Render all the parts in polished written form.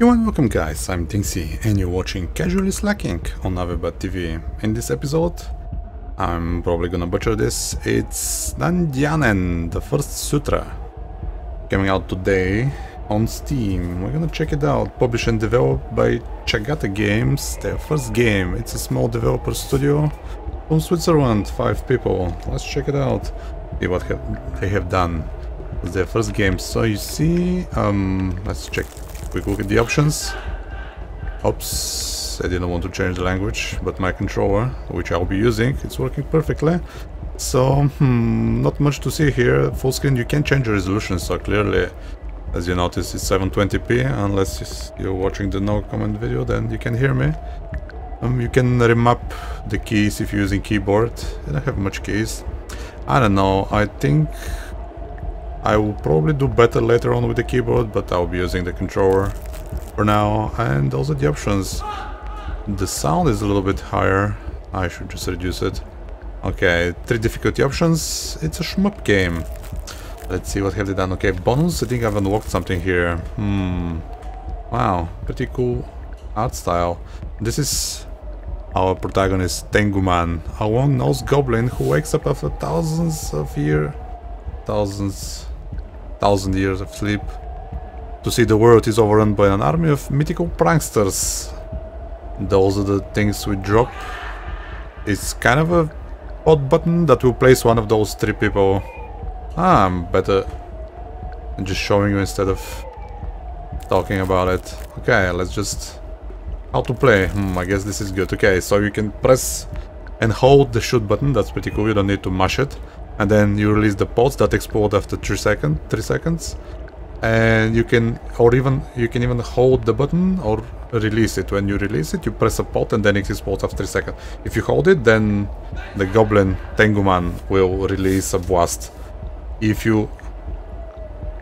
Hello and welcome guys, I'm Dingsy and you're watching Casually Slacking on AveBat TV. In this episode, I'm probably gonna butcher this, it's Nandeyanen, the first Sûtra, coming out today on Steam. We're gonna check it out, published and developed by Tchagata Games, their first game. It's a small developer studio from Switzerland, 5 people. Let's check it out, see what they have done. It's their first game, so you see, let's check. Quick look at the options. Oops, I didn't want to change the language, but my controller, which I'll be using, it's working perfectly. So, not much to see here. Full screen, you can change the resolution, so clearly, as you notice, it's 720p. Unless you're watching the no comment video, then you can hear me. You can remap the keys if you're using keyboard. I don't have much keys. I don't know, I think I will probably do better later on with the keyboard, but I'll be using the controller for now. And those are the options. The sound is a little bit higher. I should just reduce it. Okay, 3 difficulty options. It's a shmup game. Let's see what have they done. Okay, bonus. I think I've unlocked something here. Wow, pretty cool art style. This is our protagonist, Tenguman, a long-nosed goblin who wakes up after thousands of years of sleep to see the world is overrun by an army of mythical pranksters. Those are the things we drop. It's kind of a odd button that will place one of those 3 people. I'm better just showing you instead of talking about it. Okay, let's just how to play. I guess this is good. Okay, so you can press and hold the shoot button. That's pretty cool. You don't need to mash it. And then you release the pods that explode after 3 seconds, and you can, or even you can even hold the button or release it. When you release it, you press a pod and then it explodes after 3 seconds. If you hold it, then the goblin Tenguman will release a blast. If you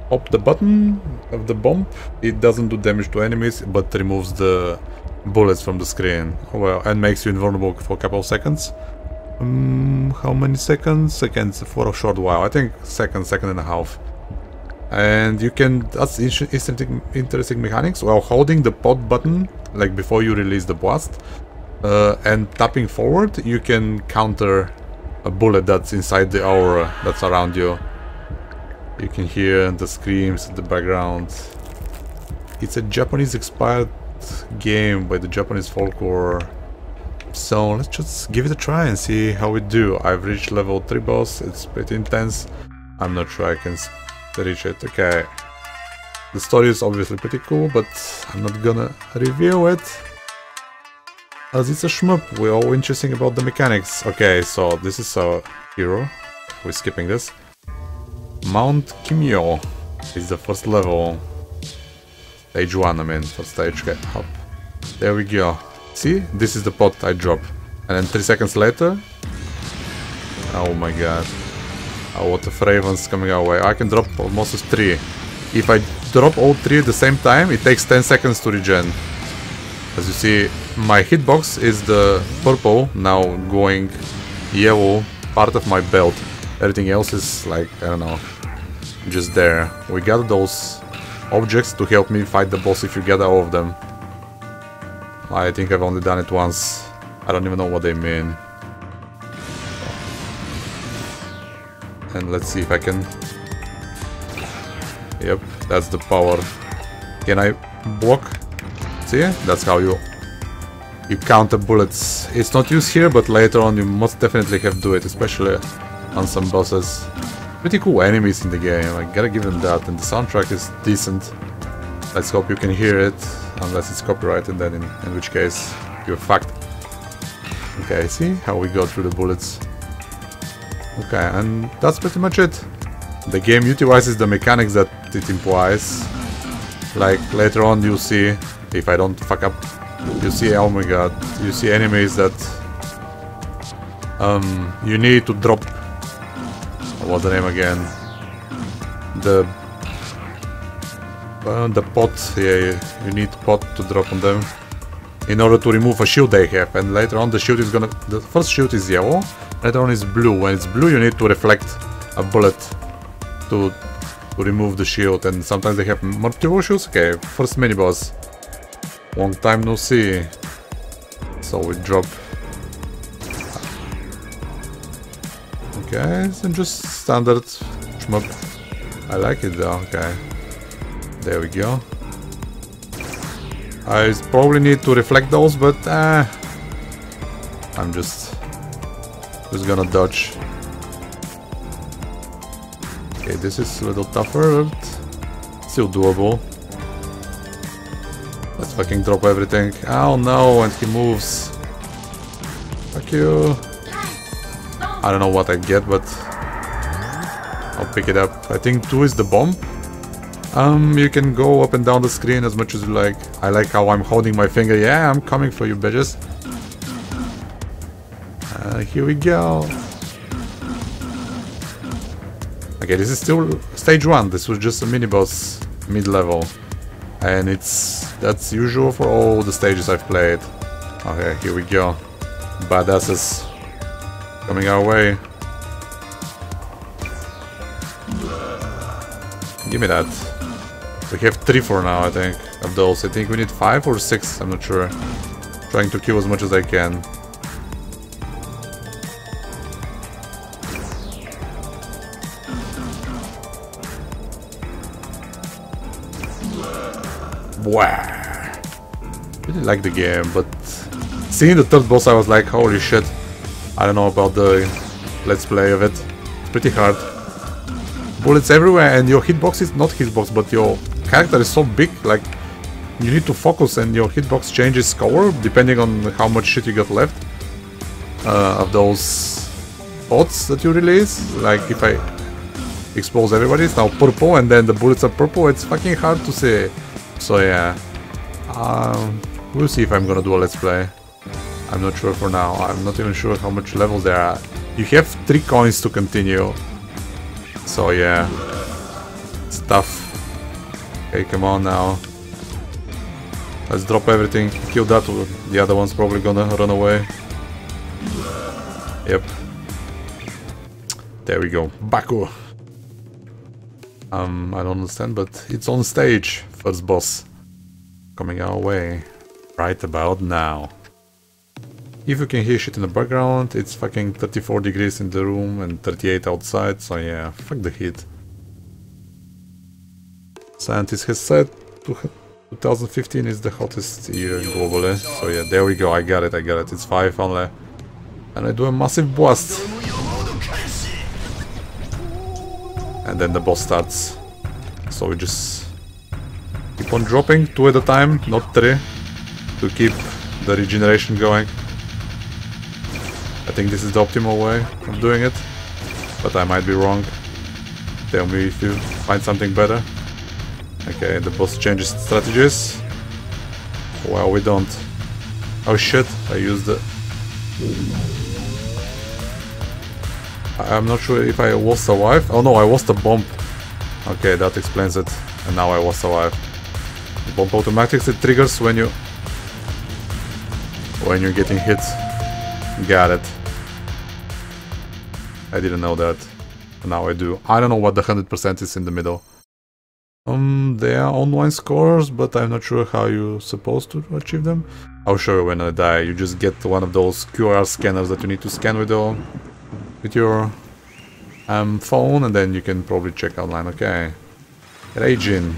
pop the button of the bomb, it doesn't do damage to enemies, but removes the bullets from the screen. Well, and makes you invulnerable for a couple of seconds. How many seconds? Seconds for a short while. I think second and a half. And you can, that's interesting mechanics. While holding the pod button, like before you release the blast, and tapping forward, you can counter a bullet that's inside the aura that's around you. You can hear the screams in the background. It's a Japanese inspired game by the Japanese folklore. So let's just give it a try and see how we do. I've reached level 3 boss, it's pretty intense. I'm not sure I can reach it. Okay. The story is obviously pretty cool, but I'm not gonna reveal it, as it's a shmup. We're all interesting about the mechanics. Okay, so this is our hero. We're skipping this. Mount Kimyo is the first level. Stage 1, I mean, first stage. Okay, hop. There we go. See, this is the pot I drop, and then 3 seconds later, oh my god, a lot of ravens coming our way. I can drop almost 3. If I drop all 3 at the same time, it takes 10 seconds to regen. As you see, my hitbox is the purple, now going yellow part of my belt. Everything else is like, I don't know, just there. We got those objects to help me fight the boss if you gather all of them. I think I've only done it once. I don't even know what they mean. And let's see if I can... Yep, that's the power. Can I block? See? That's how you counter bullets. It's not used here, but later on you most definitely have to do it, especially on some bosses. Pretty cool enemies in the game, I gotta give them that. And the soundtrack is decent. Let's hope you can hear it, unless it's copyrighted, then in which case you're fucked. Okay, see how we go through the bullets. Okay, and that's pretty much it. The game utilizes the mechanics that it implies. Like later on you'll see, if I don't fuck up, you see, oh my god, you see enemies that you need to drop. What's the name again? The pot, yeah, you need pot to drop on them in order to remove a shield they have, and later on the shield is gonna... The first shield is yellow, later on is blue. When it's blue you need to reflect a bullet to remove the shield, and sometimes they have multiple shields. Okay, first mini boss. Long time no see. So we drop. Okay, and just standard shmup. I like it though, okay. There we go. I probably need to reflect those, but I'm just gonna dodge. Okay, this is a little tougher, but still doable. Let's fucking drop everything. Oh no, and he moves. Fuck you. I don't know what I get, but I'll pick it up. I think 2 is the bomb. You can go up and down the screen as much as you like. I like how I'm holding my finger. Yeah, I'm coming for you, bitches. Here we go. Okay, this is still stage 1. This was just a mini-boss mid-level. And that's usual for all the stages I've played. Okay, here we go. Badasses coming our way. Give me that. We have 3 for now, I think, of those. I think we need 5 or 6, I'm not sure. I'm trying to kill as much as I can. Wow. Really like the game, but seeing the 3rd boss I was like, holy shit. I don't know about the let's play of it. It's pretty hard. Bullets everywhere and your hitbox is not hitbox, but your character is so big, like you need to focus and your hitbox changes color depending on how much shit you got left of those pots that you release. Like if I expose everybody, it's now purple and then the bullets are purple, it's fucking hard to see. So yeah, we'll see if I'm gonna do a let's play. I'm not sure for now, I'm not even sure how much levels there are. You have 3 coins to continue. So yeah, it's tough. Okay, come on now. Let's drop everything, kill that one. The other one's probably gonna run away. Yep. There we go, Baku. I don't understand, but it's on stage. 1st boss coming our way right about now. If you can hear shit in the background, it's fucking 34 degrees in the room and 38 outside, so yeah, fuck the heat. Scientist has said 2015 is the hottest year globally, so yeah, there we go, I got it, it's 5 only. And I do a massive blast. And then the boss starts. So we just keep on dropping 2 at a time, not 3, to keep the regeneration going. I think this is the optimal way of doing it, but I might be wrong. Tell me if you find something better. Okay, the boss changes strategies. Well, we don't. Oh shit, I used the... I'm not sure if I was alive. Oh no, I was the bomb. Okay, that explains it. And now I was alive. The bomb automatics, it triggers when you... when you're getting hit. Got it. I didn't know that. Now I do. I don't know what the 100% is in the middle. They are online scores, but I'm not sure how you're supposed to achieve them. I'll show you when I die. You just get one of those QR scanners that you need to scan with your phone, and then you can probably check online. Okay. Raging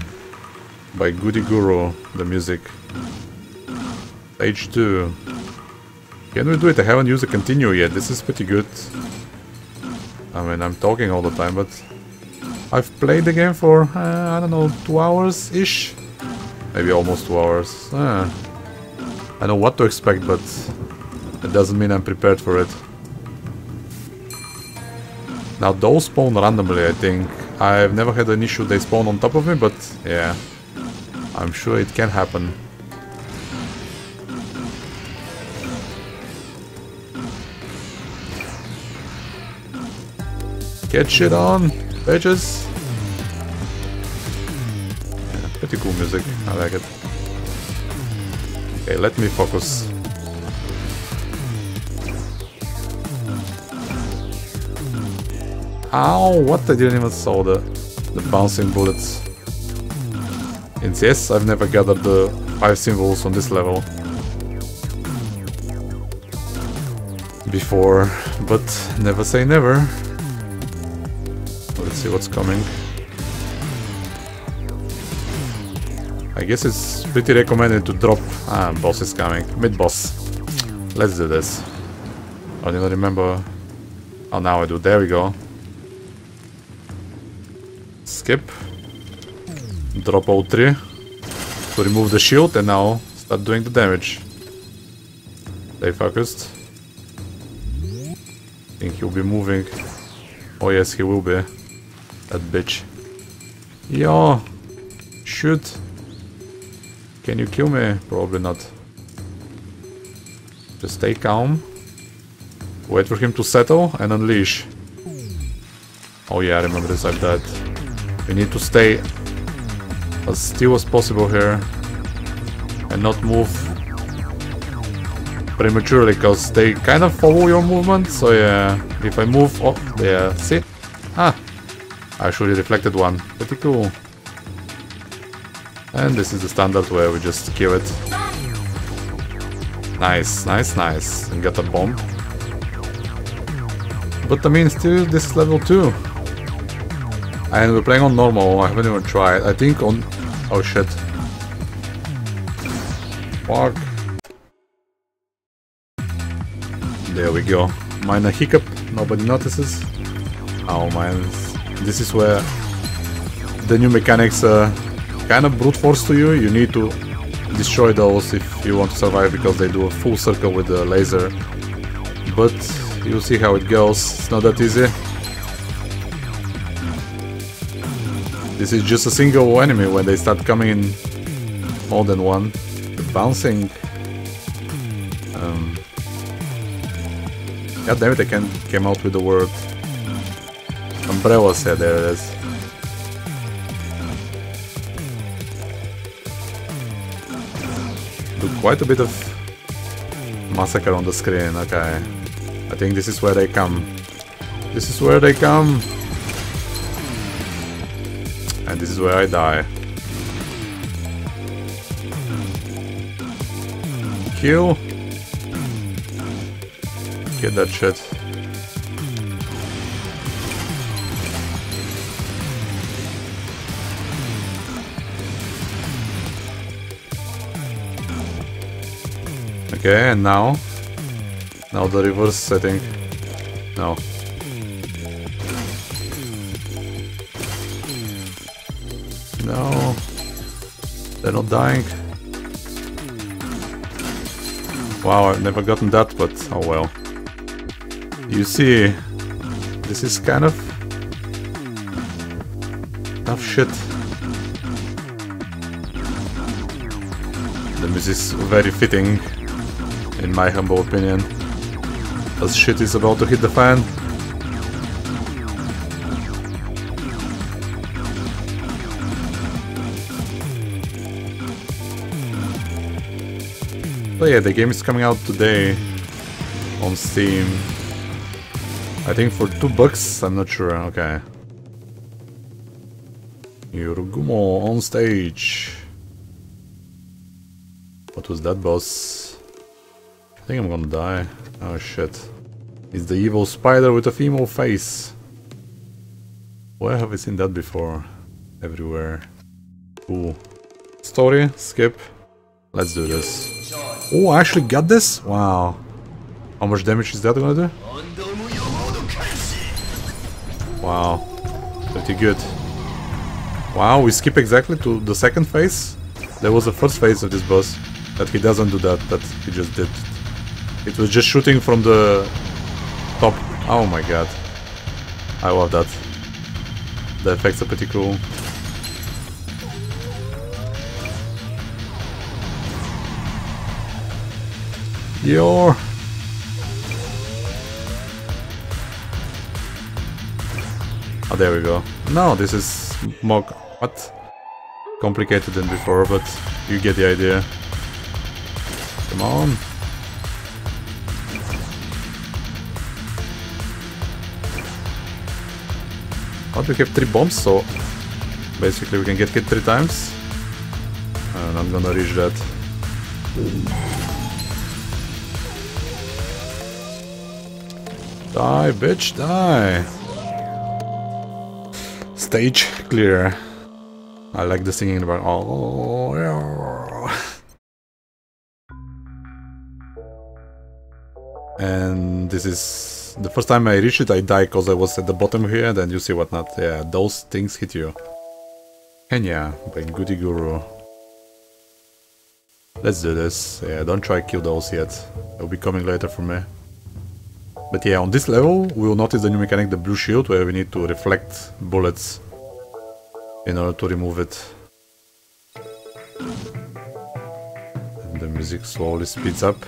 by Goody Guru, the music. Stage 2. Can we do it? I haven't used a continue yet. This is pretty good. I mean, I'm talking all the time, but I've played the game for, I don't know, 2 hours-ish? Maybe almost 2 hours. I know what to expect, but it doesn't mean I'm prepared for it. Now, those spawn randomly, I think. I've never had an issue they spawn on top of me, but yeah. I'm sure it can happen. Get shit on, bitches! Yeah, pretty cool music, I like it. Okay, let me focus. Ow, what? I didn't even saw the bouncing bullets. And yes, I've never gathered the 5 symbols on this level before, but never say never. Let's see what's coming. I guess it's pretty recommended to drop... Ah, boss is coming. Mid-boss. Let's do this. I don't even remember... Oh, now I do. There we go. Skip. Drop O3 to remove the shield and now start doing the damage. Stay focused. I think he'll be moving. Oh yes, he will be. That bitch. Yo! Shoot! Can you kill me? Probably not. Just stay calm. Wait for him to settle and unleash. Oh yeah, I remember this like that. We need to stay as still as possible here and not move prematurely, because they kind of follow your movement. So yeah, if I move up, oh, yeah, see? Ah, I actually reflected one. Pretty cool. And this is the standard where we just kill it. Nice, nice, nice. And got a bomb. But I mean, still, this is level 2. And we're playing on normal, I haven't even tried. I think on... Oh shit. Fuck. There we go. Minor hiccup, nobody notices. Oh man, this is where the new mechanics are kind of brute force to you. You need to destroy those if you want to survive, because they do a full circle with the laser. But you'll see how it goes, it's not that easy. This is just a single enemy. When they start coming in more than one, the bouncing... God damn it, I came out with the word. Umbrella set, there it is. Do quite a bit of massacre on the screen, okay. I think this is where they come. This is where they come! And this is where I die. Kill! Get that shit. Okay, and now? Now the reverse, I think. No. No. They're not dying. Wow, I've never gotten that, but oh well. You see, this is kind of tough shit. The music is very fitting, in my humble opinion. As shit is about to hit the fan. But yeah, the game is coming out today on Steam. I think for $2, I'm not sure, okay. Urugumo on stage. What was that boss? I think I'm gonna die. Oh shit. It's the evil spider with a female face. Where have I seen that before? Everywhere. Cool. Story, skip. Let's do this. Oh, I actually got this? Wow. How much damage is that gonna do? Wow. Pretty good. Wow, we skip exactly to the second phase. There was the first phase of this boss that he doesn't do that he just did. It was just shooting from the top. Oh my god. I love that. The effects are pretty cool. Yo! Oh, there we go. No, this is more... What? Complicated than before, but you get the idea. Come on! But we have 3 bombs, so basically we can get hit 3 times. and I'm gonna reach that. Die, bitch, die! Stage clear. I like the singing about. Oh, yeah. And this is the first time I reached it. I died because I was at the bottom here. Then you see whatnot. Yeah, those things hit you. Kenya by Goody Guru. Let's do this. Yeah, don't try kill those yet. They'll be coming later for me. But yeah, on this level we will notice the new mechanic, the blue shield, where we need to reflect bullets in order to remove it. And the music slowly speeds up.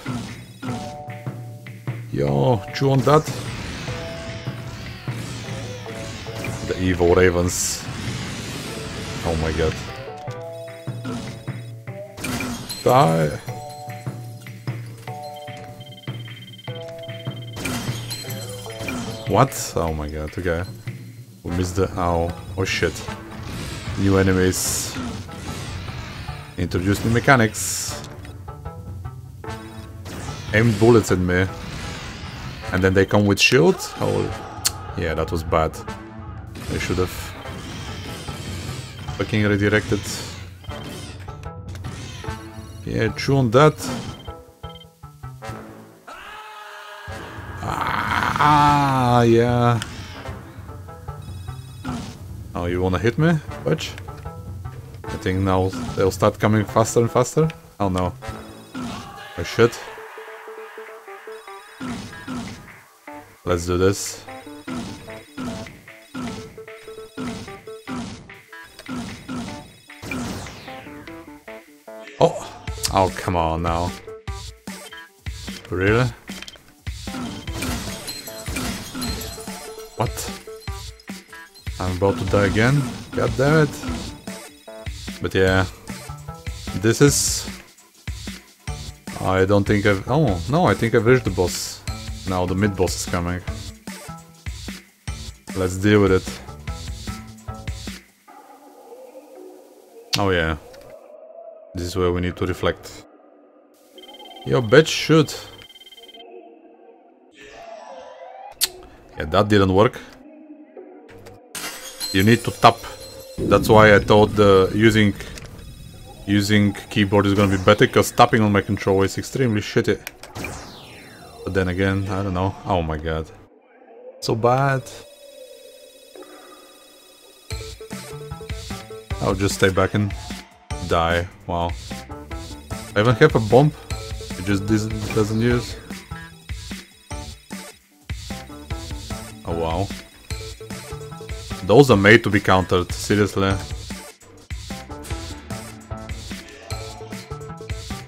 Yo, chew on that. The evil ravens. Oh my god. Die! What? Oh my god, okay. We missed the... ow. Oh shit. New enemies. Introduce new mechanics. Aimed bullets at me. And then they come with shields? Oh, yeah, that was bad. I should have fucking redirected. Yeah, chew on that. Ah, yeah. Oh, you wanna hit me? Watch. I think now they'll start coming faster and faster. Oh no. Oh shit. Let's do this. Oh! Oh, come on now. Really? What? I'm about to die again? God damn it! But yeah. This is... I don't think I've... oh, no, I think I've reached the boss. Now the mid boss is coming. Let's deal with it. Oh yeah. This is where we need to reflect. Yo bitch, shoot! Yeah, that didn't work. You need to tap. That's why I thought the using keyboard is gonna be better, because tapping on my controller is extremely shitty. But then again, I don't know. Oh my god. So bad. I'll just stay back and die. Wow. I even have a bomb. It just doesn't use. Oh wow. Those are made to be countered, seriously.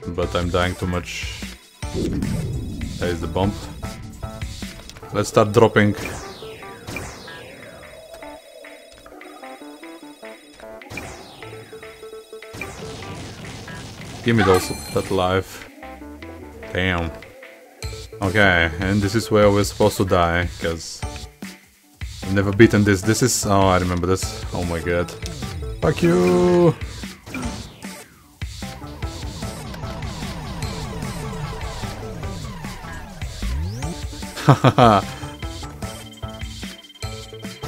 But I'm dying too much. There is the bomb. Let's start dropping. Give me those, that life. Damn. Okay, and this is where we're supposed to die, because I've never beaten this. This is... oh, I remember this. Oh my god. Fuck you!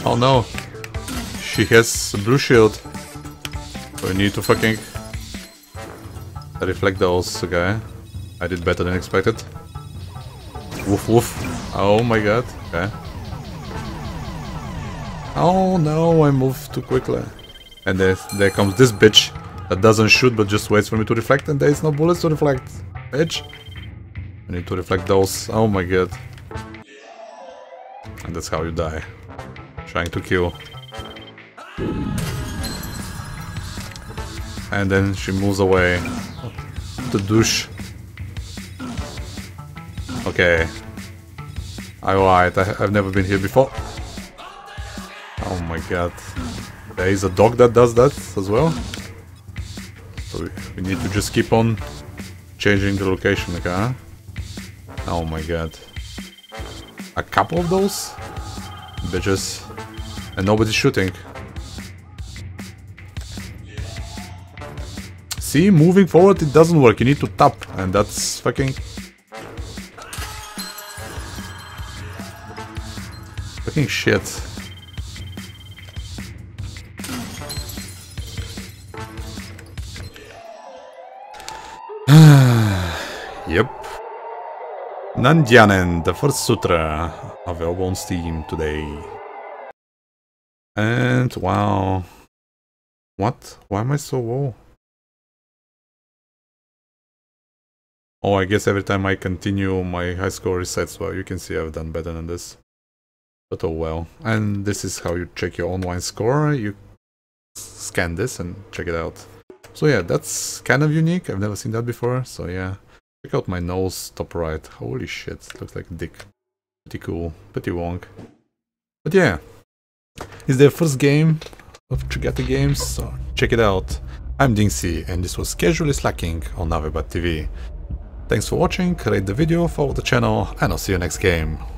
Oh no, she has a blue shield. We need to fucking reflect those, okay. I did better than expected. Woof woof. Oh my god, okay. Oh no, I moved too quickly. And there comes this bitch that doesn't shoot but just waits for me to reflect, and there is no bullets to reflect. Bitch. We need to reflect those. Oh my god. And that's how you die. Trying to kill. And then she moves away. The douche. Okay. I lied. I've never been here before. Oh my god. There is a dog that does that as well. So we need to just keep on changing the location, okay? Oh my god. A couple of those bitches, and nobody's shooting. see, moving forward it doesn't work, you need to tap, and that's fucking... fucking shit. Yep. Nandeyanen, the first Sûtra, available on Steam today. And wow. What? Why am I so low? Oh, I guess every time I continue my high score resets. Well, you can see I've done better than this. But oh well. And this is how you check your online score. You scan this and check it out. So yeah, that's kind of unique. I've never seen that before. So yeah. Check out my nose, top right. Holy shit, looks like a dick. Pretty cool. Pretty wonk. But yeah. It's their first game of Tchagata Games, so check it out. I'm Dingsy, and this was Casually Slacking on AveBat TV. Thanks for watching, rate the video, follow the channel, and I'll see you next game.